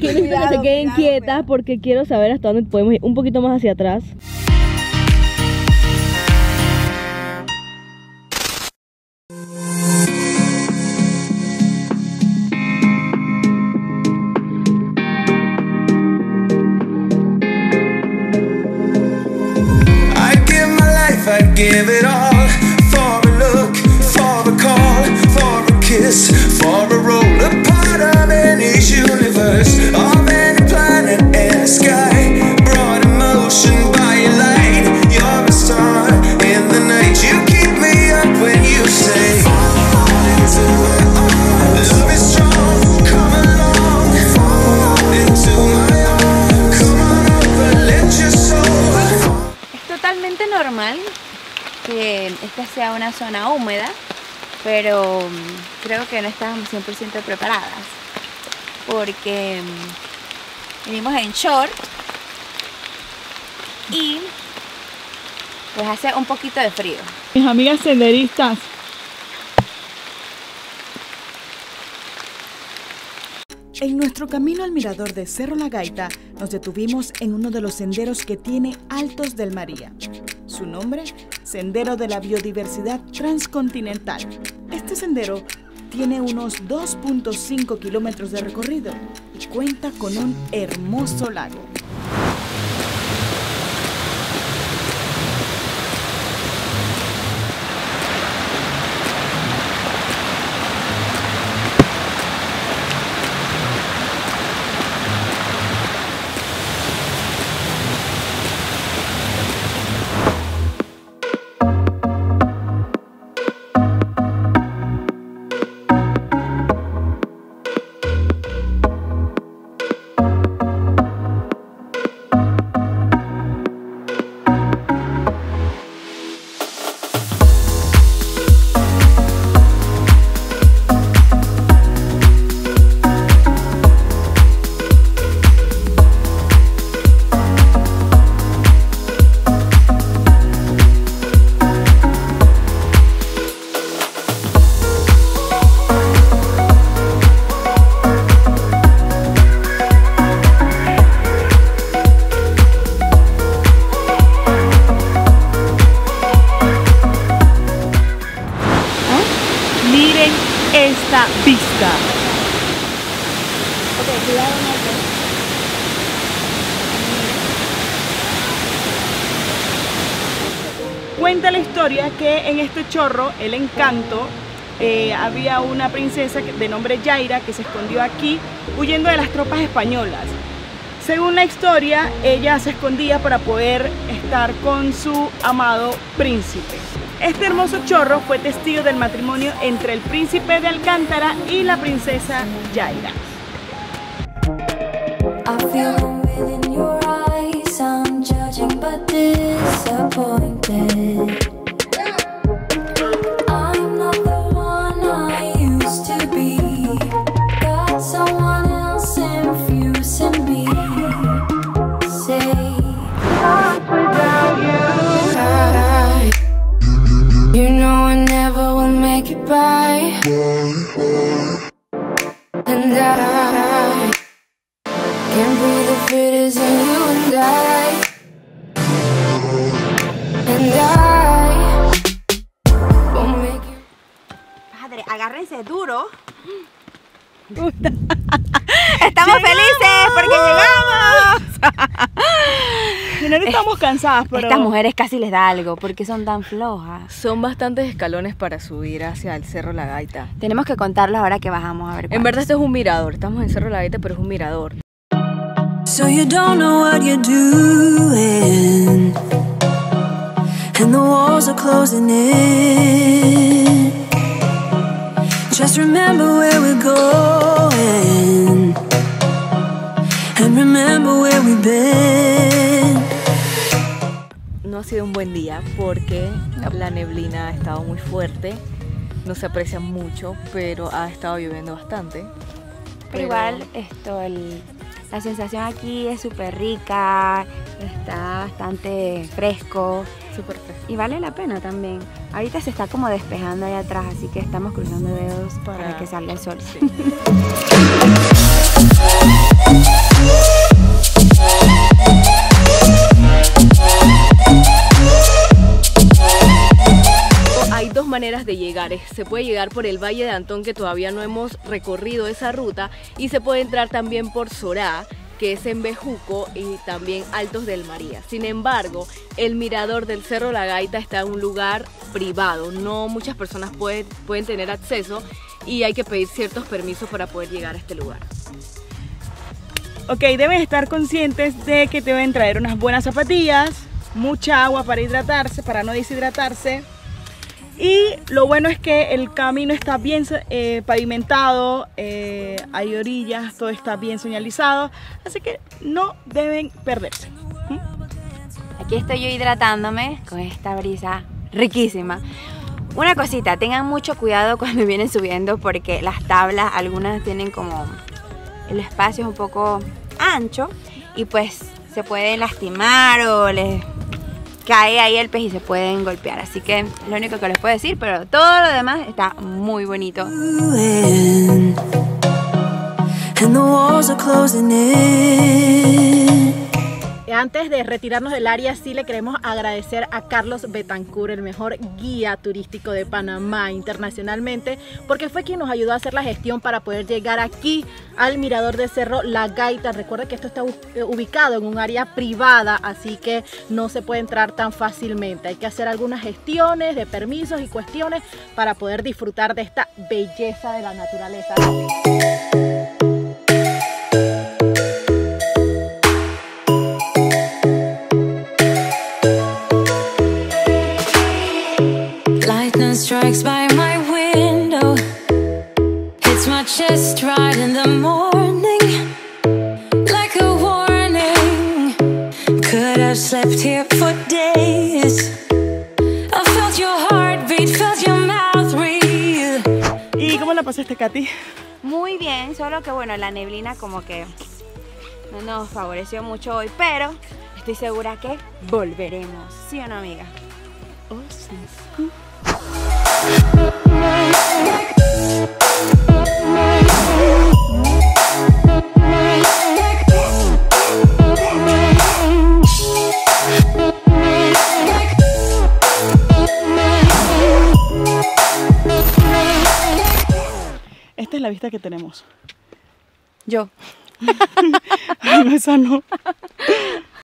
Quiero que se queden quietas porque quiero saber hasta dónde podemos ir. Un poquito más hacia atrás. Give it all for a look, for a call, for a kiss, for a roll, a part of any universe, of any planet and sky, brought emotion by your light, you're a star in the night, you keep me up when you say, fall into my arms, love is strong, come along, fall into my arms, come on over, let your soul. Es totalmente normal que esta sea una zona húmeda, pero creo que no estábamos 100% preparadas porque vinimos en short y pues hace un poquito de frío. Mis amigas senderistas, en nuestro camino al mirador de Cerro La Gaita nos detuvimos en uno de los senderos que tiene Altos del María. Su nombre, Sendero de la Biodiversidad Transcontinental. Este sendero tiene unos 2.5 kilómetros de recorrido y cuenta con un hermoso lago. Esta vista. Ok, cuidado en esto. Cuenta la historia que en este chorro, el encanto, había una princesa de nombre Yaira que se escondió aquí huyendo de las tropas españolas. Según la historia, ella se escondía para poder estar con su amado príncipe. Este hermoso chorro fue testigo del matrimonio entre el príncipe de Alcántara y la princesa Yaira. Padre, agárrense duro. Estamos felices porque llegamos. No estamos cansadas, pero estas mujeres casi les da algo porque son tan flojas. Son bastantes escalones para subir hacia el Cerro La Gaita. Tenemos que contarlos ahora que bajamos a ver. En verdad esto es un mirador. Estamos en Cerro La Gaita, pero es un mirador. So you don't know what you're doing, and the walls are closing in. Just remember where we're going, and remember where we've been. No ha sido un buen día porque la neblina ha estado muy fuerte, no se aprecia mucho, pero ha estado lloviendo bastante. Pero igual la sensación aquí es súper rica, está bastante fresco. Súper fresco. Y vale la pena también. Ahorita se está como despejando allá atrás, así que estamos cruzando dedos para que salga el sol. Sí. Maneras de llegar. Se puede llegar por el Valle de Antón, que todavía no hemos recorrido esa ruta, y se puede entrar también por Sorá, que es en Bejuco, y también Altos del María. Sin embargo, el mirador del Cerro La Gaita está en un lugar privado, no muchas personas pueden tener acceso y hay que pedir ciertos permisos para poder llegar a este lugar. Ok, deben estar conscientes de que te deben traer unas buenas zapatillas, mucha agua para hidratarse, para no deshidratarse. Y lo bueno es que el camino está bien pavimentado, hay orillas, todo está bien señalizado, así que no deben perderse. Aquí estoy yo hidratándome con esta brisa riquísima. Una cosita, tengan mucho cuidado cuando vienen subiendo, porque las tablas, algunas tienen como el espacio un poco ancho y pues se pueden lastimar o les cae ahí el pez y se pueden golpear, así que es lo único que les puedo decir, pero todo lo demás está muy bonito. Antes de retirarnos del área, sí le queremos agradecer a Carlos Betancourt, el mejor guía turístico de Panamá internacionalmente, porque fue quien nos ayudó a hacer la gestión para poder llegar aquí al mirador de Cerro La Gaita. Recuerda que esto está ubicado en un área privada, así que no se puede entrar tan fácilmente. Hay que hacer algunas gestiones de permisos y cuestiones para poder disfrutar de esta belleza de la naturaleza. Strikes by my window, hits my chest right in the morning, like a warning. Could have slept here for days. I felt your heartbeat, felt your mouth breathe. ¿Y cómo la pasaste, Katy? Muy bien, solo que bueno, la neblina como que no nos favoreció mucho hoy, pero estoy segura que volveremos, ¿sí o no, amiga? Oh, sí. Esta es la vista que tenemos. Yo. Esa no.